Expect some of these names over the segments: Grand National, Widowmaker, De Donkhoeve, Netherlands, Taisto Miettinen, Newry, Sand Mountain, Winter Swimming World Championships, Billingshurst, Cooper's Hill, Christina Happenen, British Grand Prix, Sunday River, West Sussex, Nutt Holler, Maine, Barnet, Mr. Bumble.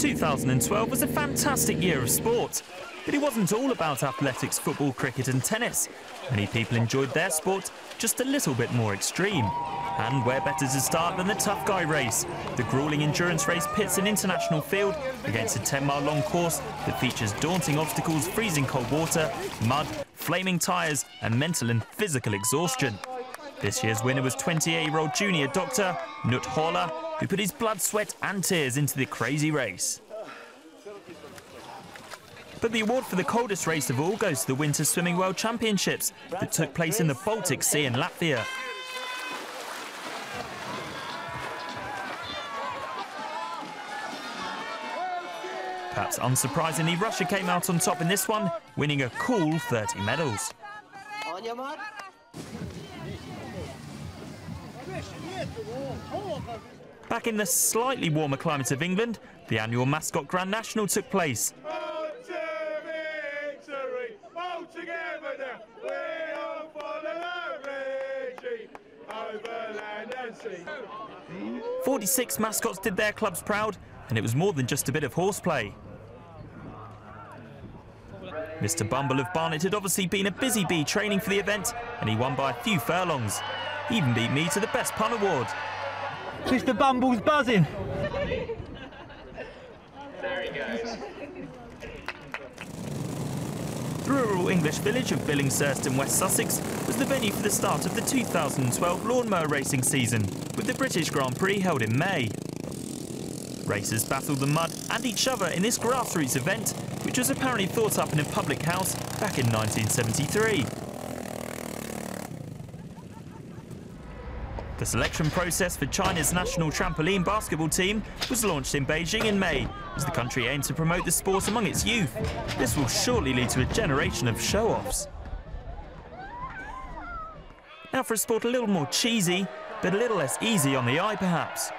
2012 was a fantastic year of sport, but it wasn't all about athletics, football, cricket and tennis. Many people enjoyed their sport just a little bit more extreme. And where better to start than the Tough Guy Race? The gruelling endurance race pits an international field against a 10-mile long course that features daunting obstacles, freezing cold water, mud, flaming tyres and mental and physical exhaustion. This year's winner was 28-year-old junior doctor Nutt Holler, who put his blood, sweat and tears into the crazy race. But the award for the coldest race of all goes to the Winter Swimming World Championships that took place in the Baltic Sea in Latvia. Perhaps unsurprisingly, Russia came out on top in this one, winning a cool 30 medals. Back in the slightly warmer climate of England, the annual mascot Grand National took place. Victory, 46 mascots did their clubs proud, and it was more than just a bit of horseplay. Mr. Bumble of Barnet had obviously been a busy bee training for the event, and he won by a few furlongs. He even beat me to the best pun award. Mr. Bumble's buzzing. There he goes. The rural English village of Billingshurst in West Sussex was the venue for the start of the 2012 lawnmower racing season, with the British Grand Prix held in May. Racers battled the mud and each other in this grassroots event, which was apparently thought up in a public house back in 1973. The selection process for China's national trampoline basketball team was launched in Beijing in May, as the country aimed to promote the sport among its youth. This will surely lead to a generation of show-offs. Now for a sport a little more cheesy, but a little less easy on the eye perhaps.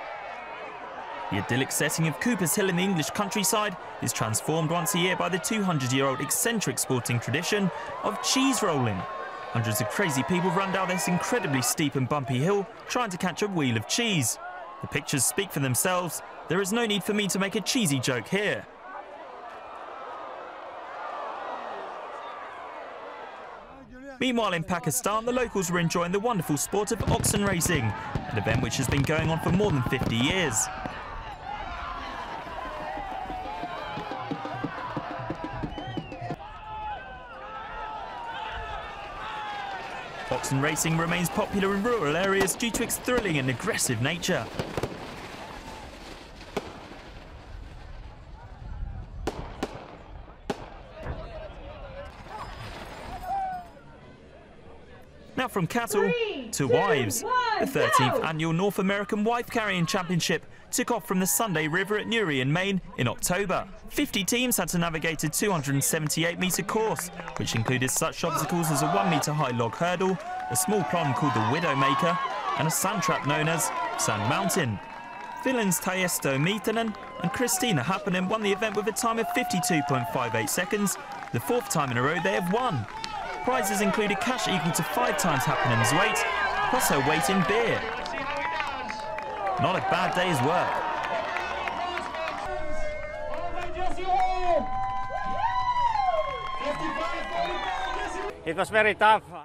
The idyllic setting of Cooper's Hill in the English countryside is transformed once a year by the 200-year-old eccentric sporting tradition of cheese rolling. Hundreds of crazy people run down this incredibly steep and bumpy hill trying to catch a wheel of cheese. The pictures speak for themselves. There is no need for me to make a cheesy joke here. Meanwhile in Pakistan, the locals were enjoying the wonderful sport of oxen racing, an event which has been going on for more than 50 years. Oxen racing remains popular in rural areas due to its thrilling and aggressive nature. Now from cattle to wives. The 13th annual North American Wife Carrying Championship took off from the Sunday River at Newry in Maine in October. 50 teams had to navigate a 278-metre course, which included such obstacles as a 1-metre high log hurdle, a small pond called the Widowmaker, and a sand trap known as Sand Mountain. Finland's Taisto Miettinen and Christina Happenen won the event with a time of 52.58 seconds, the fourth time in a row they have won. Prizes included cash equal to 5 times Happenen's weight, plus her weight in beer. Not a bad day's work. It was very tough.